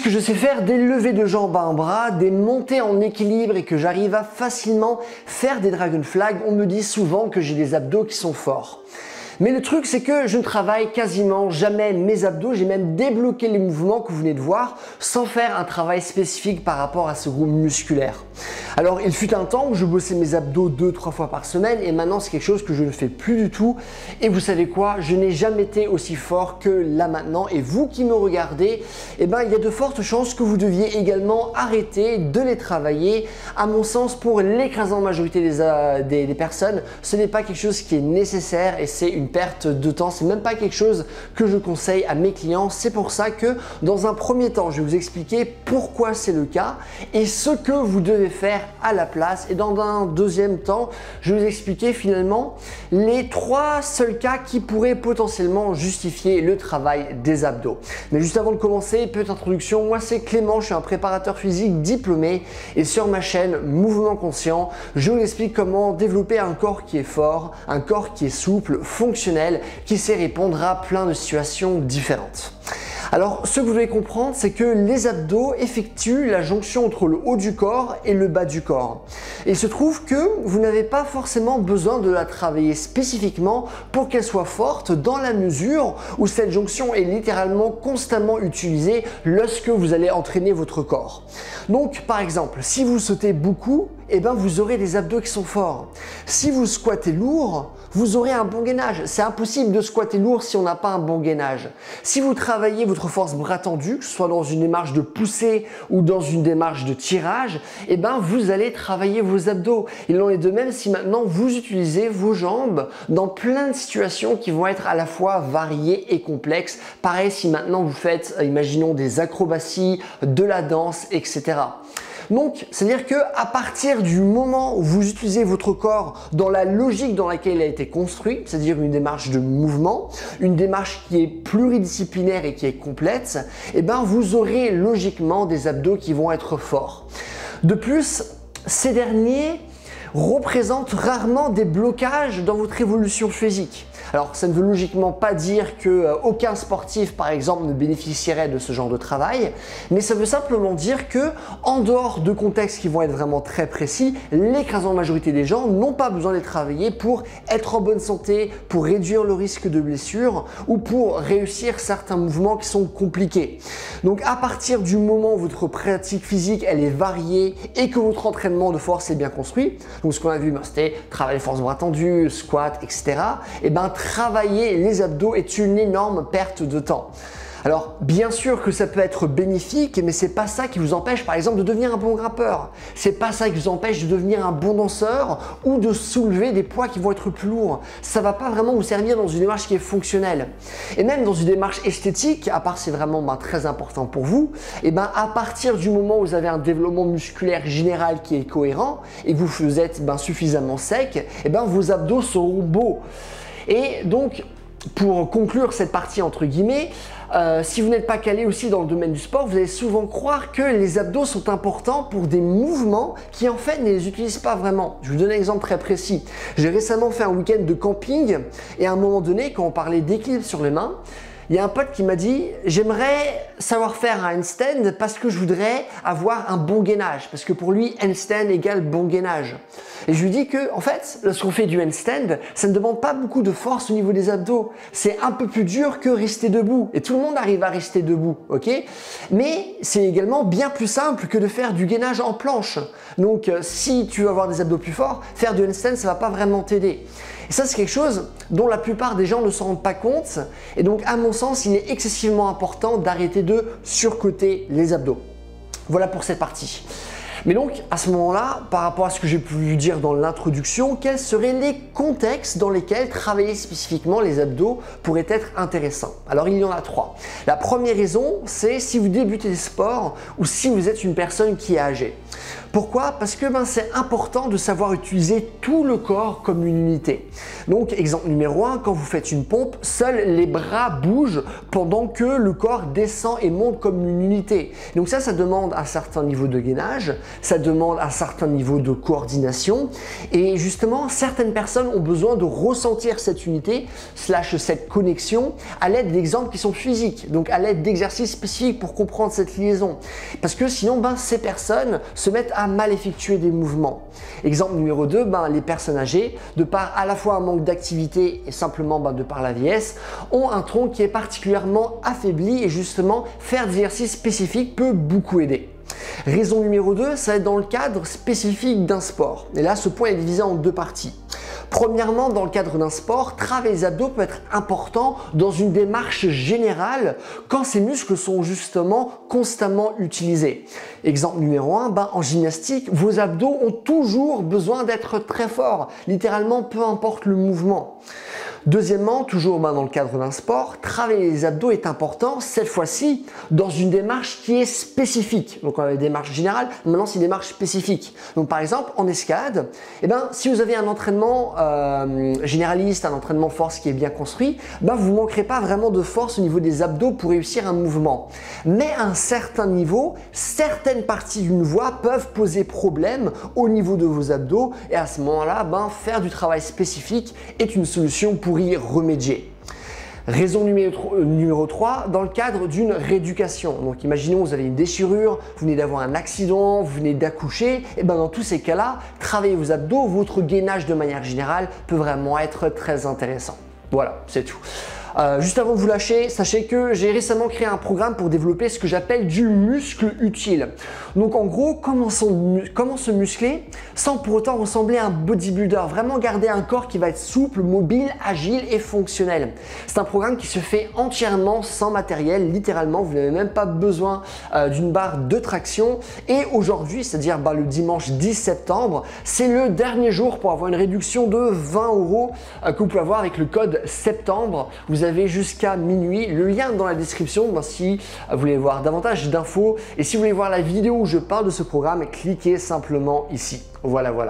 puisque je sais faire des levées de jambes à un bras, des montées en équilibre et que j'arrive à facilement faire des dragon flags, on me dit souvent que j'ai des abdos qui sont forts. Mais le truc, c'est que je ne travaille quasiment jamais mes abdos, j'ai même débloqué les mouvements que vous venez de voir sans faire un travail spécifique par rapport à ce groupe musculaire. Alors il fut un temps où je bossais mes abdos 2-3 fois par semaine et maintenant c'est quelque chose que je ne fais plus du tout. Et vous savez quoi, je n'ai jamais été aussi fort que là maintenant, et vous qui me regardez, eh ben, il y a de fortes chances que vous deviez également arrêter de les travailler. À mon sens, pour l'écrasante majorité des personnes, ce n'est pas quelque chose qui est nécessaire et c'est une perte de temps, c'est même pas quelque chose que je conseille à mes clients. C'est pour ça que dans un premier temps, je vais vous expliquer pourquoi c'est le cas et ce que vous devez faire à la place, et dans un deuxième temps, je vais vous expliquer finalement les 3 seuls cas qui pourraient potentiellement justifier le travail des abdos. Mais juste avant de commencer, petite introduction, moi c'est Clément, je suis un préparateur physique diplômé et sur ma chaîne Mouvement Conscient, je vous explique comment développer un corps qui est fort, un corps qui est souple, fonctionnel, qui sait répondre à plein de situations différentes. Alors, ce que vous devez comprendre, c'est que les abdos effectuent la jonction entre le haut du corps et le bas du corps. Et il se trouve que vous n'avez pas forcément besoin de la travailler spécifiquement pour qu'elle soit forte, dans la mesure où cette jonction est littéralement constamment utilisée lorsque vous allez entraîner votre corps. Donc, par exemple, si vous sautez beaucoup, eh ben, vous aurez des abdos qui sont forts. Si vous squattez lourd, vous aurez un bon gainage. C'est impossible de squatter lourd si on n'a pas un bon gainage. Si vous travaillez votre force bras tendu, que ce soit dans une démarche de poussée ou dans une démarche de tirage, eh ben, vous allez travailler vos abdos. Il en est de même si maintenant vous utilisez vos jambes dans plein de situations qui vont être à la fois variées et complexes. Pareil si maintenant vous faites, imaginons, des acrobaties, de la danse, etc. Donc, c'est-à-dire qu'à partir du moment où vous utilisez votre corps dans la logique dans laquelle il a été construit, c'est-à-dire une démarche de mouvement, une démarche qui est pluridisciplinaire et qui est complète, eh ben, vous aurez logiquement des abdos qui vont être forts. De plus, ces derniers représentent rarement des blocages dans votre évolution physique. Alors ça ne veut logiquement pas dire qu'aucun sportif par exemple ne bénéficierait de ce genre de travail, mais ça veut simplement dire que, en dehors de contextes qui vont être vraiment très précis, l'écrasante majorité des gens n'ont pas besoin de les travailler pour être en bonne santé, pour réduire le risque de blessure ou pour réussir certains mouvements qui sont compliqués. Donc à partir du moment où votre pratique physique elle est variée et que votre entraînement de force est bien construit, donc ce qu'on a vu, c'était travail de force bras tendu, squat, etc. Et ben, travailler les abdos est une énorme perte de temps. Alors bien sûr que ça peut être bénéfique, mais c'est pas ça qui vous empêche par exemple de devenir un bon grimpeur. C'est pas ça qui vous empêche de devenir un bon danseur ou de soulever des poids qui vont être plus lourds. Ça va pas vraiment vous servir dans une démarche qui est fonctionnelle. Et même dans une démarche esthétique, à part c'est vraiment très important pour vous, et ben à partir du moment où vous avez un développement musculaire général qui est cohérent et que vous êtes suffisamment sec, et ben vos abdos seront beaux. Et donc, pour conclure cette partie entre guillemets, si vous n'êtes pas calé aussi dans le domaine du sport, vous allez souvent croire que les abdos sont importants pour des mouvements qui en fait ne les utilisent pas vraiment. Je vous donne un exemple très précis. J'ai récemment fait un week-end de camping et à un moment donné, quand on parlait d'équilibre sur les mains, il y a un pote qui m'a dit « J'aimerais savoir faire un handstand parce que je voudrais avoir un bon gainage. » Parce que pour lui, handstand égale bon gainage. Et je lui dis que, en fait, lorsqu'on fait du handstand, ça ne demande pas beaucoup de force au niveau des abdos. C'est un peu plus dur que rester debout. Et tout le monde arrive à rester debout, ok? Mais c'est également bien plus simple que de faire du gainage en planche. Donc, si tu veux avoir des abdos plus forts, faire du handstand, ça ne va pas vraiment t'aider. Et ça, c'est quelque chose dont la plupart des gens ne s'en rendent pas compte. Et donc, à mon sens, il est excessivement important d'arrêter de surcoter les abdos. Voilà pour cette partie. Mais donc, à ce moment-là, par rapport à ce que j'ai pu dire dans l'introduction, quels seraient les contextes dans lesquels travailler spécifiquement les abdos pourrait être intéressant? Alors, il y en a 3. La première raison, c'est si vous débutez les sports ou si vous êtes une personne qui est âgée. Pourquoi? Parce que c'est important de savoir utiliser tout le corps comme une unité. Donc exemple numéro 1, quand vous faites une pompe, seuls les bras bougent pendant que le corps descend et monte comme une unité. Donc ça demande un certain niveau de gainage, ça demande un certain niveau de coordination, et justement certaines personnes ont besoin de ressentir cette unité / cette connexion à l'aide d'exemples qui sont physiques, donc à l'aide d'exercices spécifiques pour comprendre cette liaison, parce que sinon ces personnes se mettent à mal effectuer des mouvements. Exemple numéro 2, les personnes âgées, de par à la fois un manque d'activité et simplement de par la vieillesse, ont un tronc qui est particulièrement affaibli, et justement faire des exercices spécifiques peut beaucoup aider. Raison numéro 2, ça va être dans le cadre spécifique d'un sport. Et là, ce point est divisé en deux parties. Premièrement, dans le cadre d'un sport, travailler les abdos peut être important dans une démarche générale quand ces muscles sont justement constamment utilisés. Exemple numéro 1, en gymnastique, vos abdos ont toujours besoin d'être très forts, littéralement peu importe le mouvement. Deuxièmement, toujours dans le cadre d'un sport, travailler les abdos est important, cette fois-ci, dans une démarche qui est spécifique. Donc on avait une démarche générale, maintenant c'est une démarche spécifique. Donc par exemple, en escalade, si vous avez un entraînement généraliste, un entraînement force qui est bien construit, vous ne manquerez pas vraiment de force au niveau des abdos pour réussir un mouvement. Mais à un certain niveau, certaines parties d'une voie peuvent poser problème au niveau de vos abdos, et à ce moment-là, faire du travail spécifique est une solution pour y remédier. Raison numéro 3, dans le cadre d'une rééducation. Donc imaginons vous avez une déchirure, vous venez d'avoir un accident, vous venez d'accoucher, et dans tous ces cas-là, travaillez vos abdos, votre gainage de manière générale peut vraiment être très intéressant. Voilà, c'est tout. Juste avant de vous lâcher, sachez que j'ai récemment créé un programme pour développer ce que j'appelle du muscle utile. Donc en gros, comment se muscler sans pour autant ressembler à un bodybuilder, vraiment garder un corps qui va être souple, mobile, agile et fonctionnel. C'est un programme qui se fait entièrement sans matériel, littéralement, vous n'avez même pas besoin d'une barre de traction. Et aujourd'hui, c'est-à-dire le dimanche 10 septembre, c'est le dernier jour pour avoir une réduction de 20 € que vous pouvez avoir avec le code septembre. Vous avez jusqu'à minuit, le lien dans la description si vous voulez voir davantage d'infos, et si vous voulez voir la vidéo où je parle de ce programme, cliquez simplement ici. Voilà.